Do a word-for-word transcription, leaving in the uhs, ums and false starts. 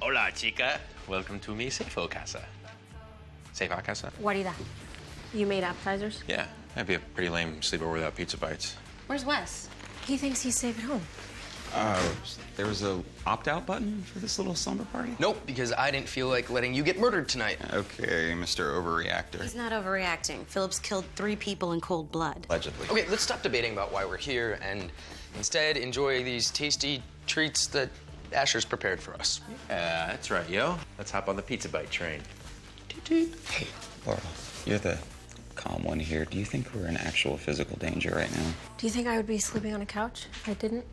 Hola, chica. Welcome to mi Safe Casa. Safe Casa? Guarida. You made appetizers? Yeah. That'd be a pretty lame sleepover without pizza bites. Where's Wes? He thinks he's safe at home. Uh, there was a opt-out button for this little slumber party? Nope, because I didn't feel like letting you get murdered tonight. Okay, Mister Overreactor. He's not overreacting. Philip's killed three people in cold blood. Allegedly. Okay, let's stop debating about why we're here and instead enjoy these tasty treats that Asher's prepared for us. Yeah, that's right, yo. Let's hop on the pizza bite train. Hey, Laurel, you're the calm one here. Do you think we're in actual physical danger right now? Do you think I would be sleeping on a couch if I didn't?